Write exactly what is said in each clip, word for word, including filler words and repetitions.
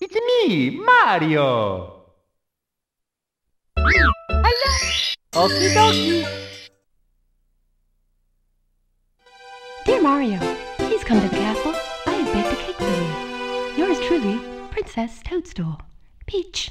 It's me, Mario! Hello! Okie dokie! Dear Mario, please come to the castle. I have baked a cake for you. Yours truly, Princess Toadstool, Peach.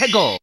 Let's go!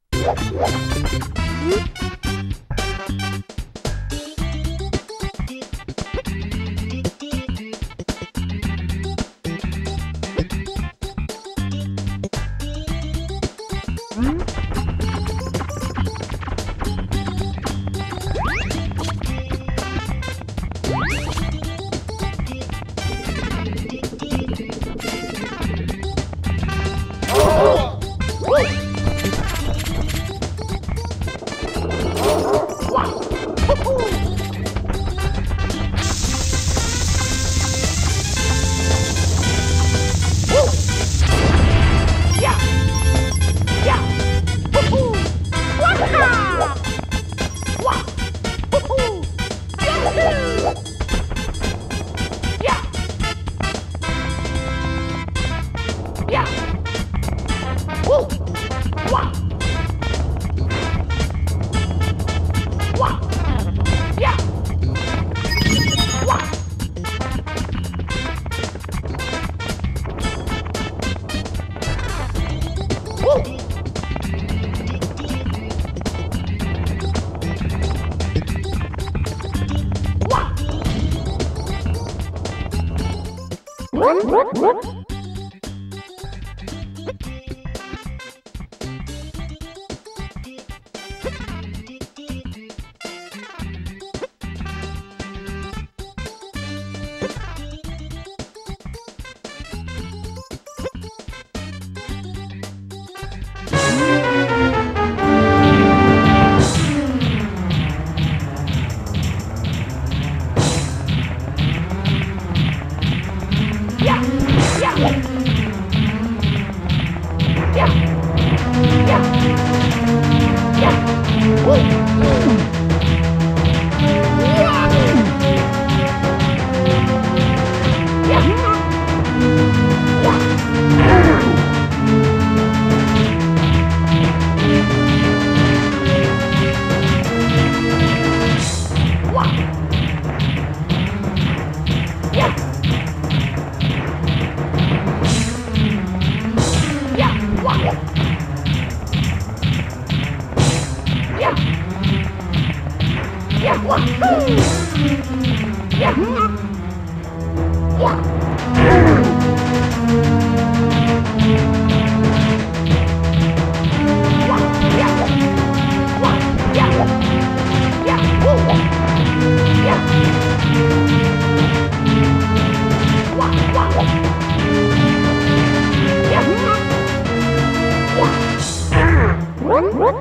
What?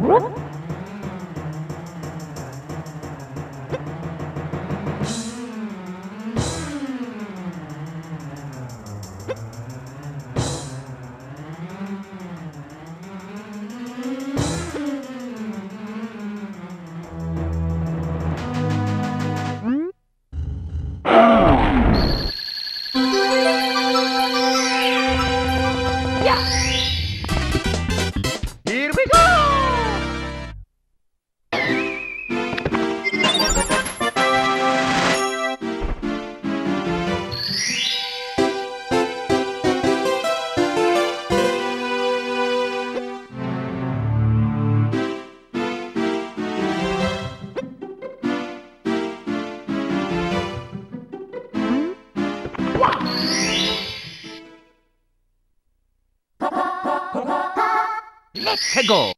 What? México.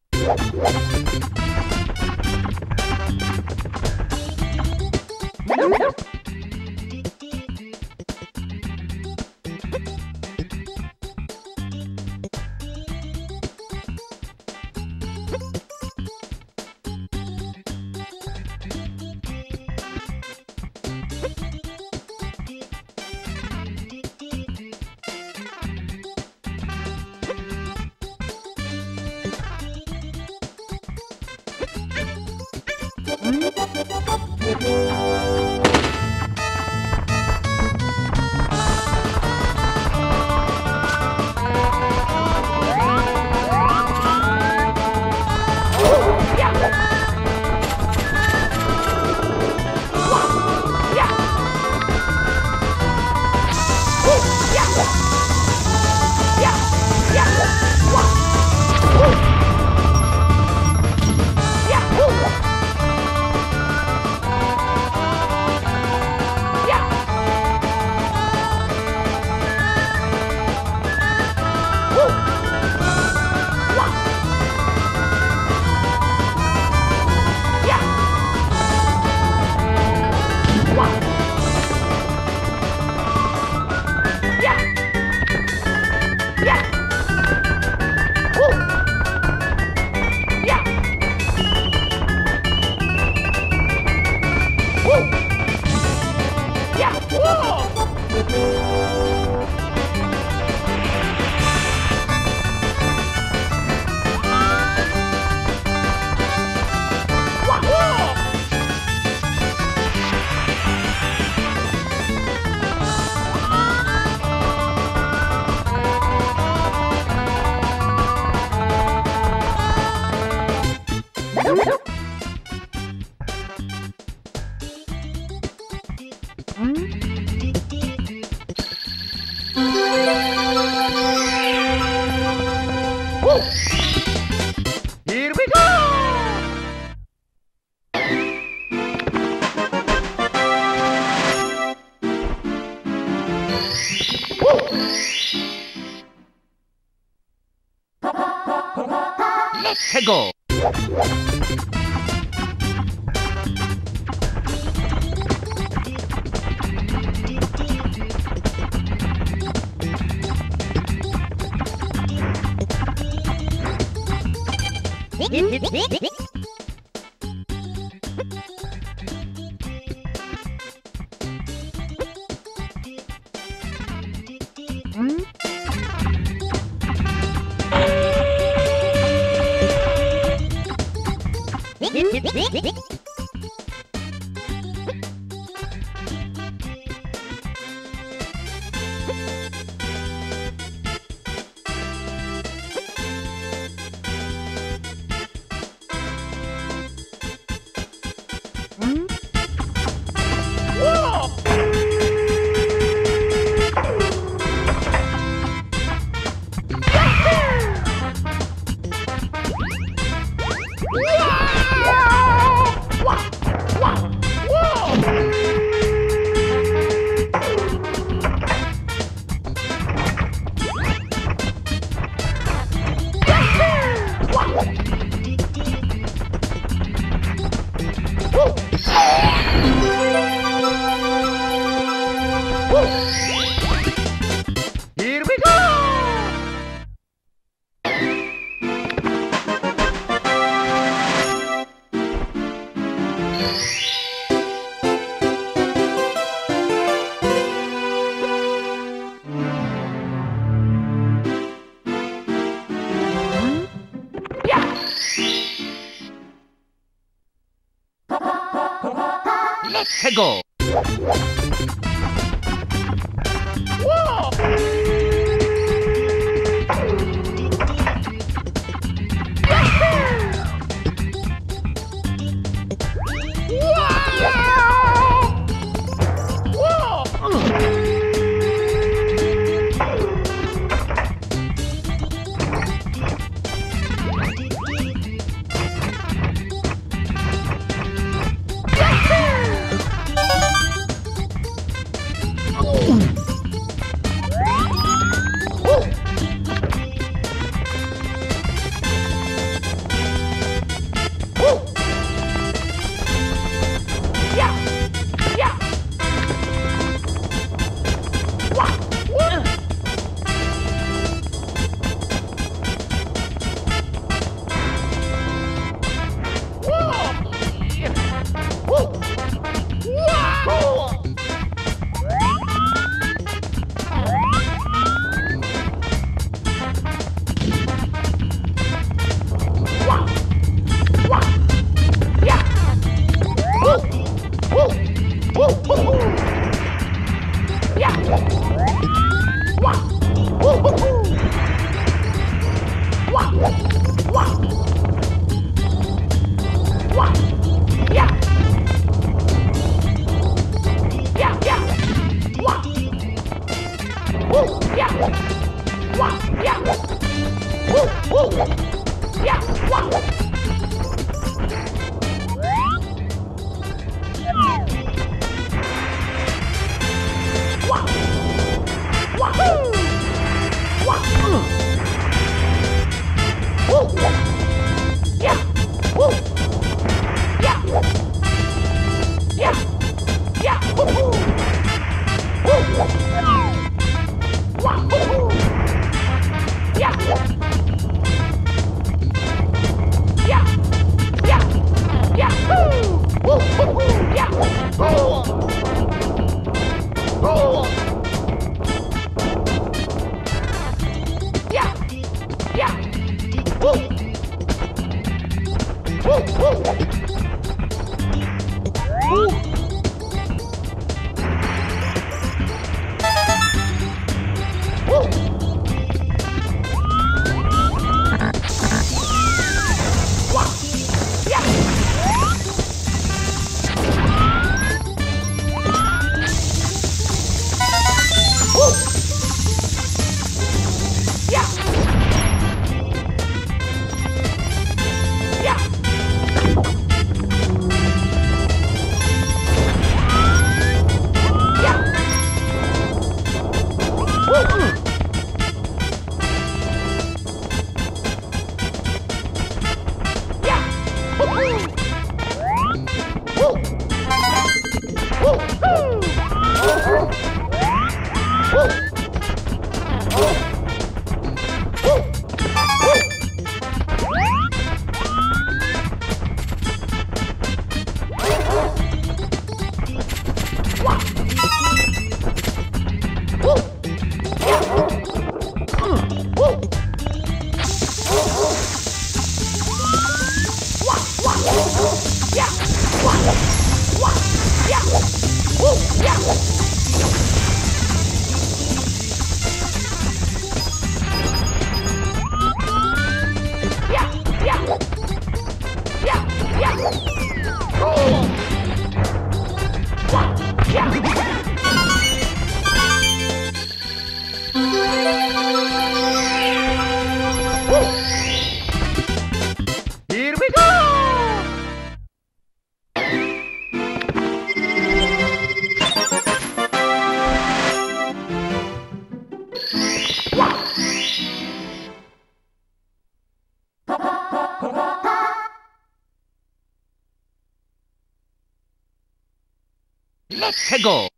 Let's go!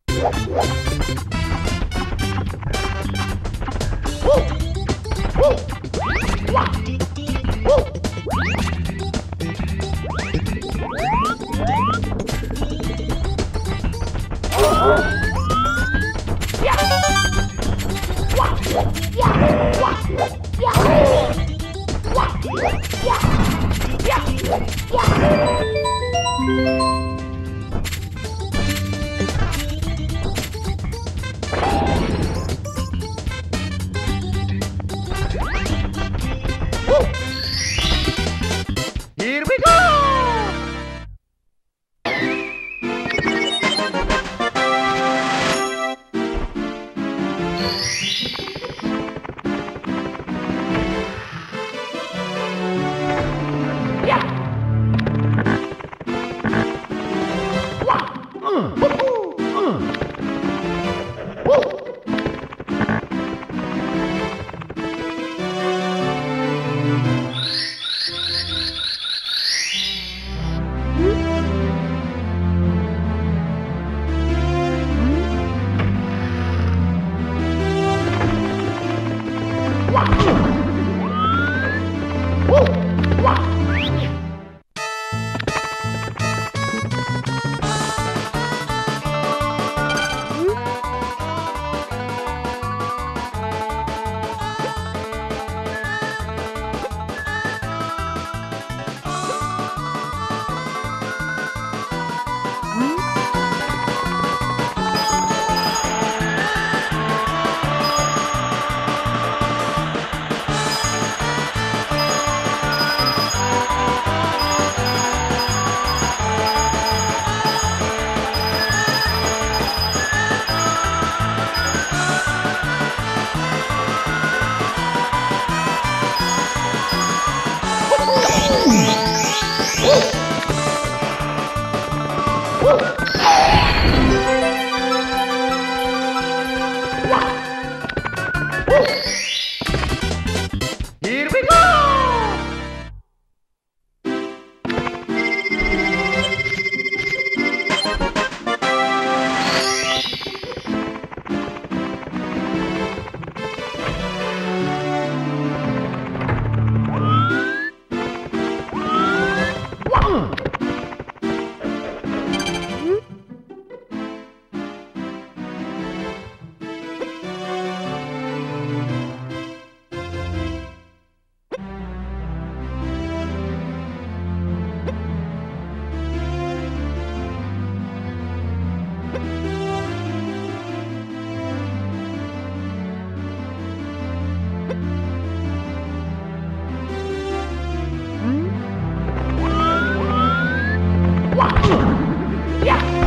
Let's go! Let's go! Yeah.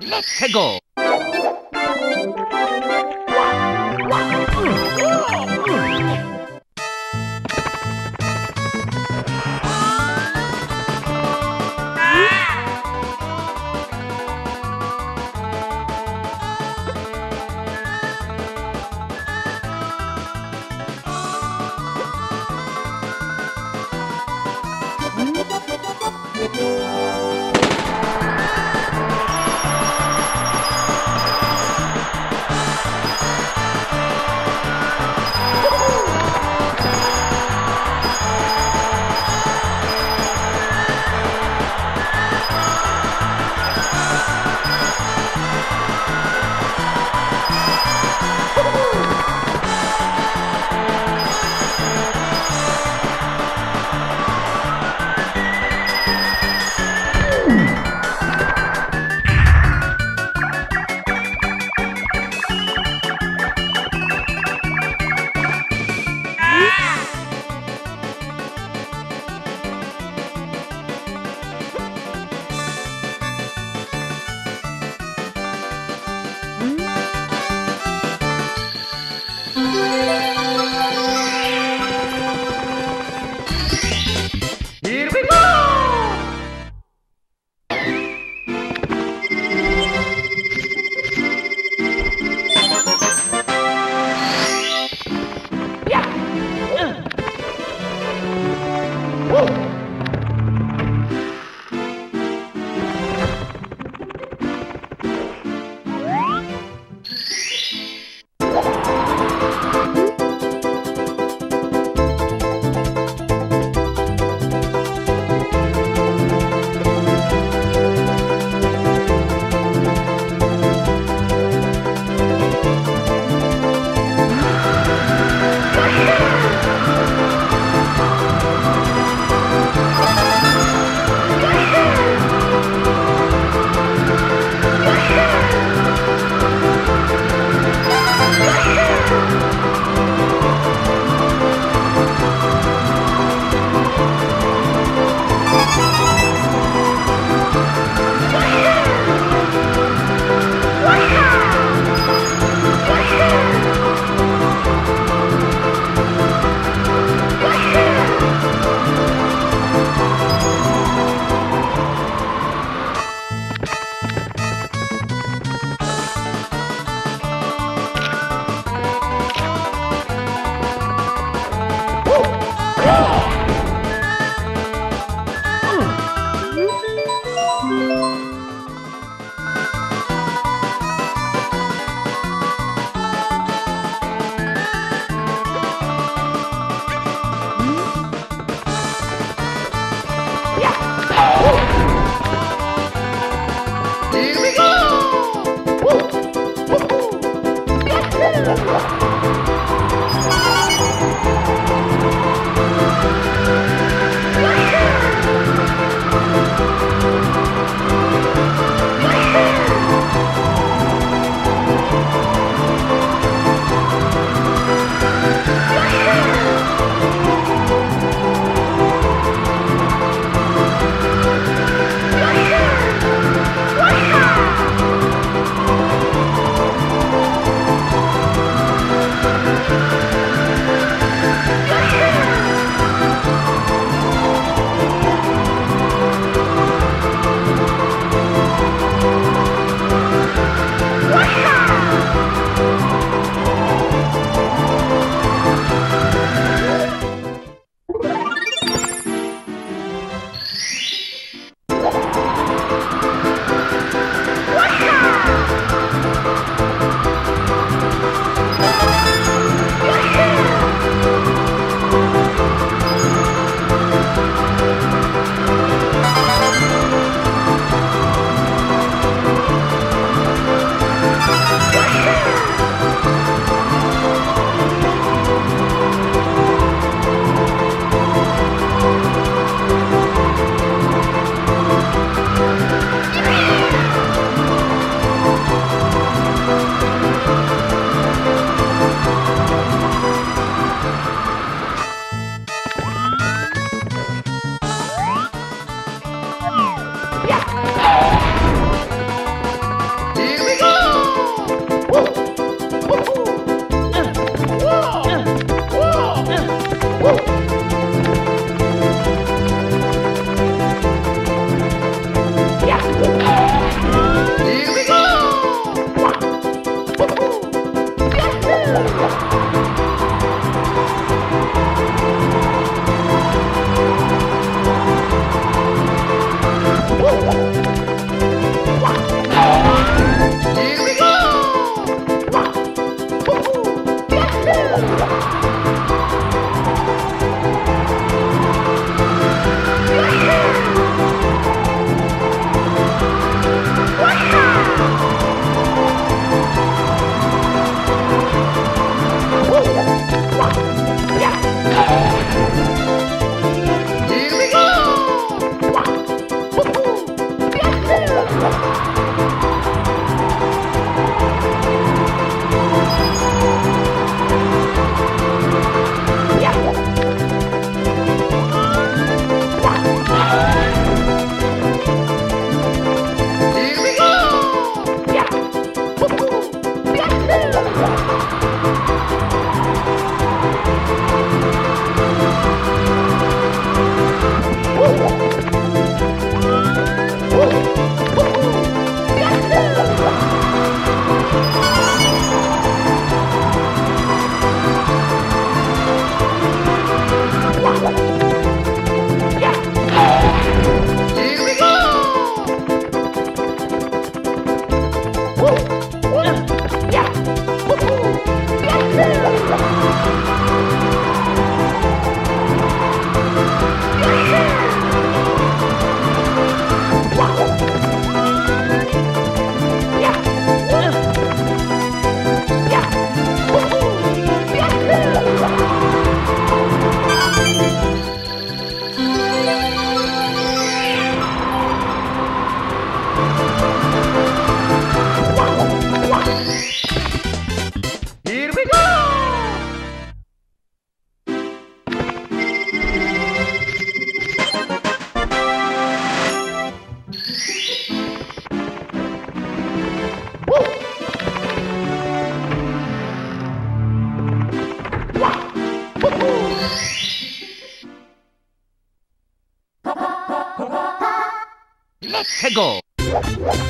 Let's go! Thank you. Set, go! We'll be right back.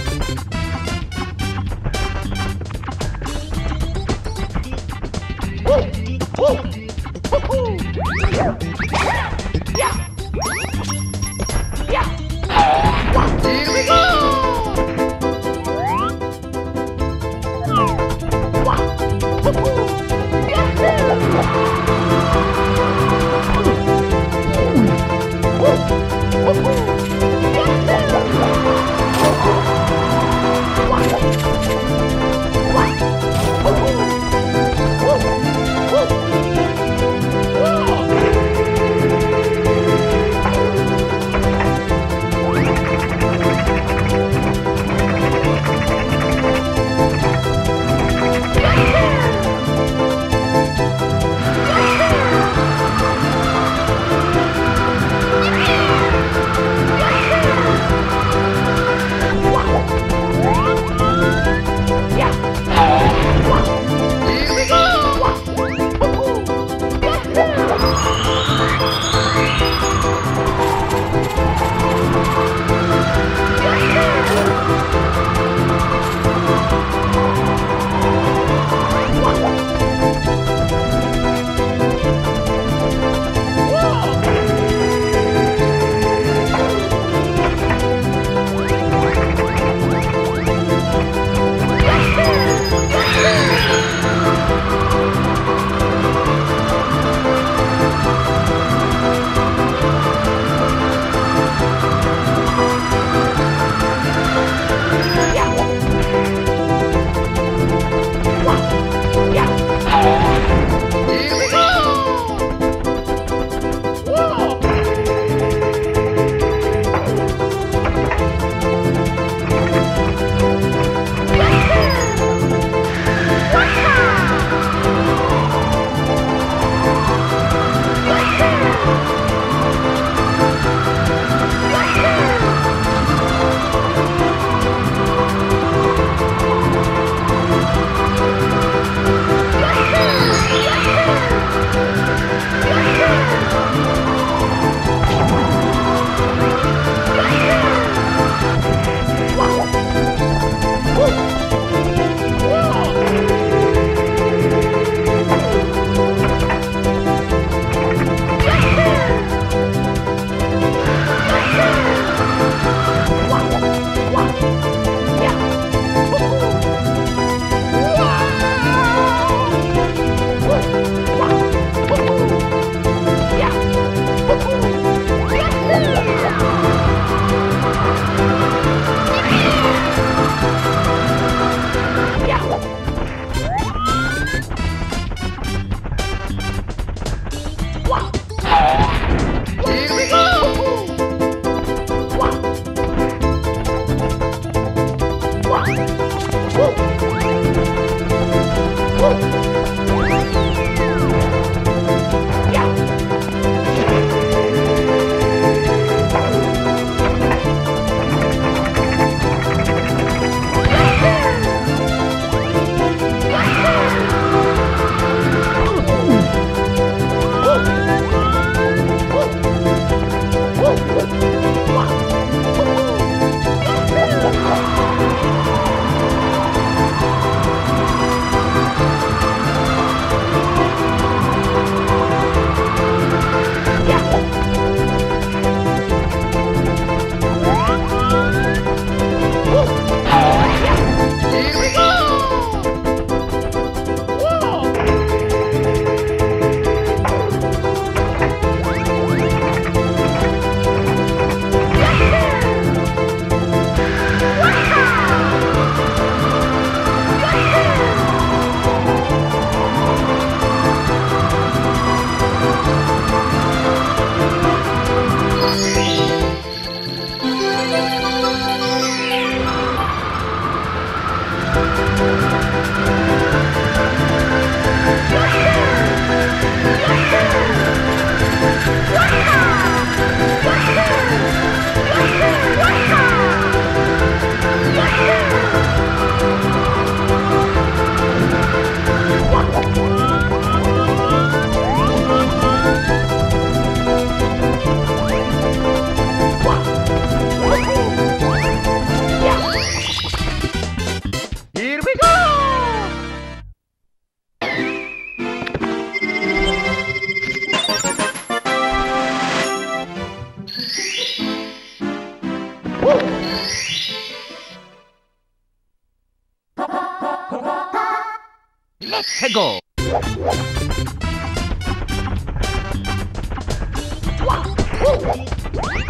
tego!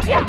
Yeah!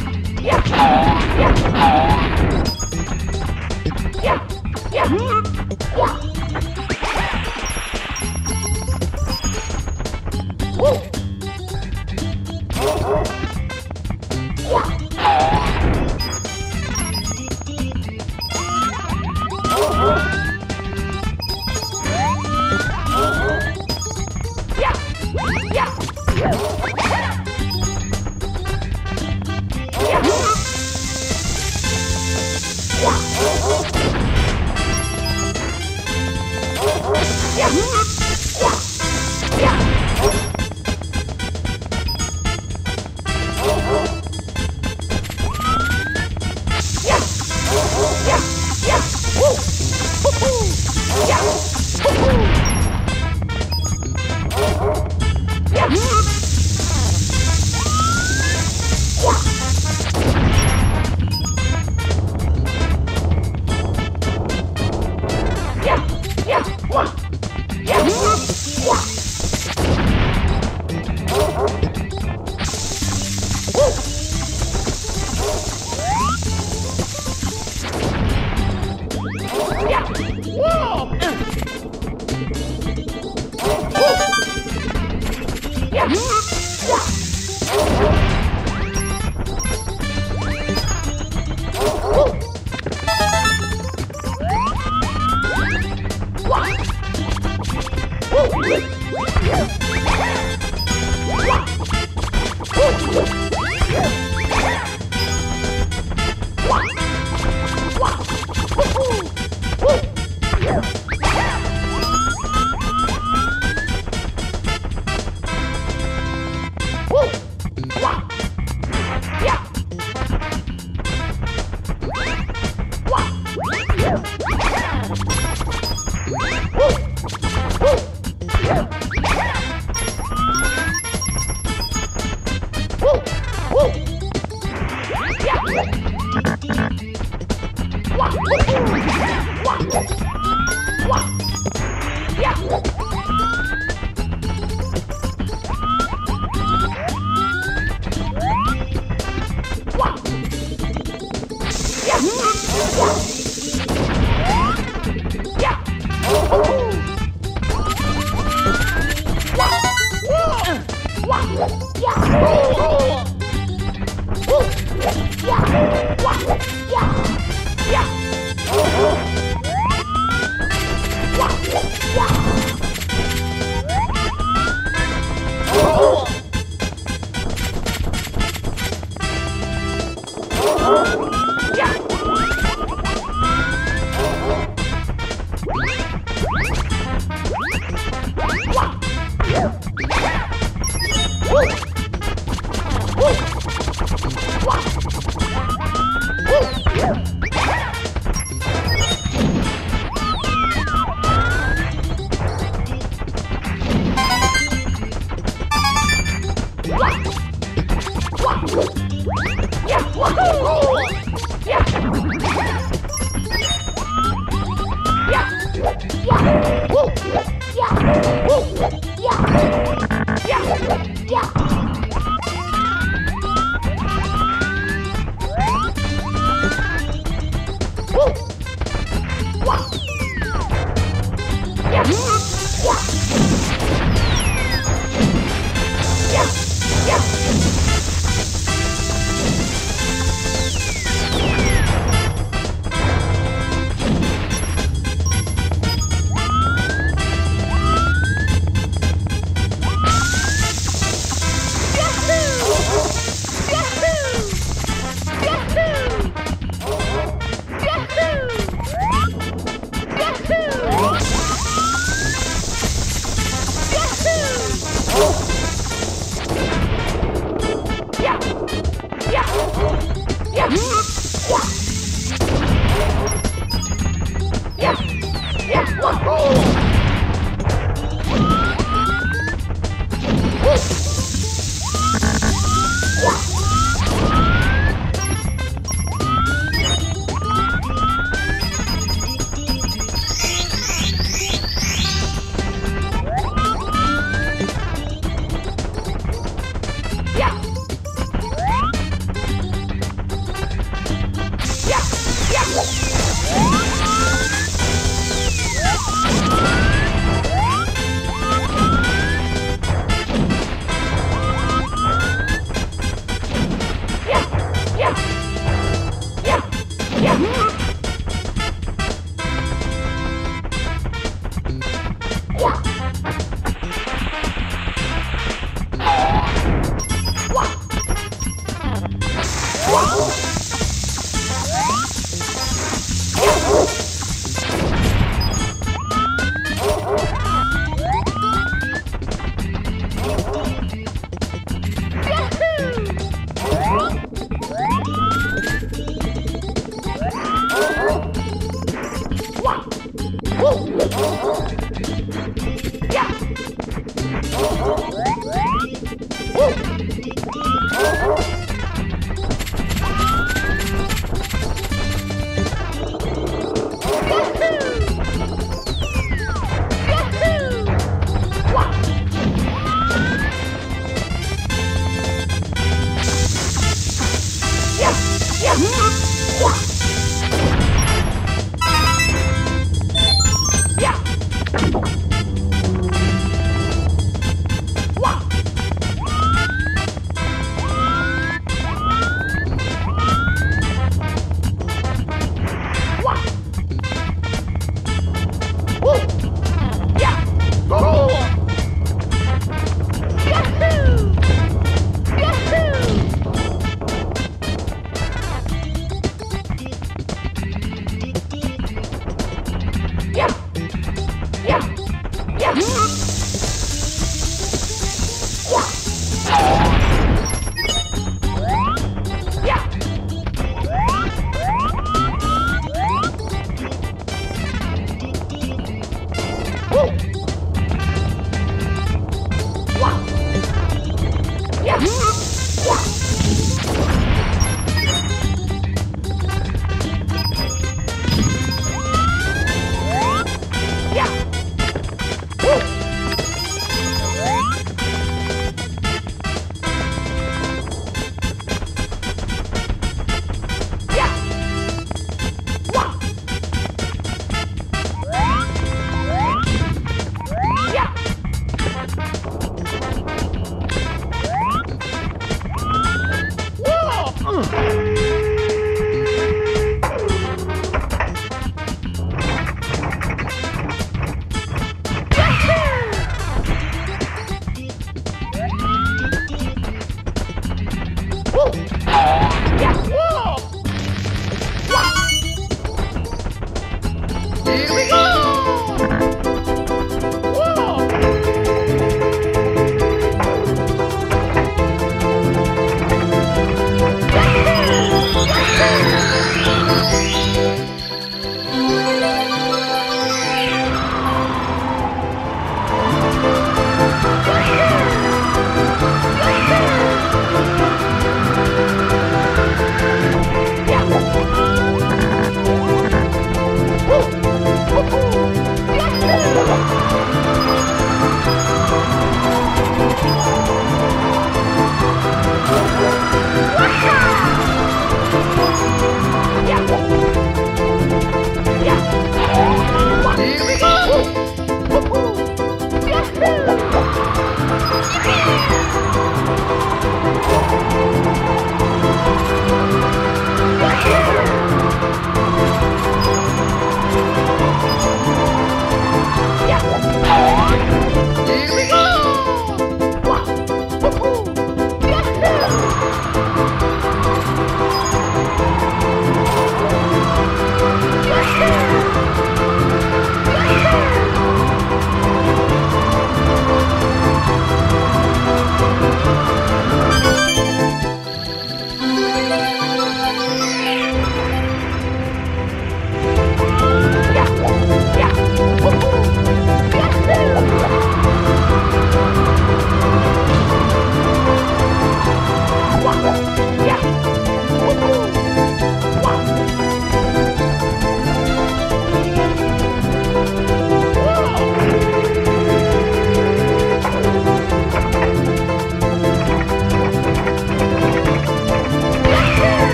Oh!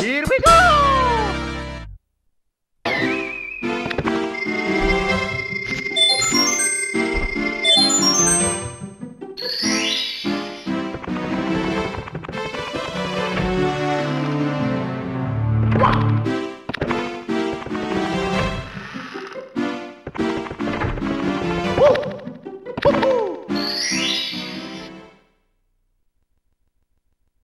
Here we go!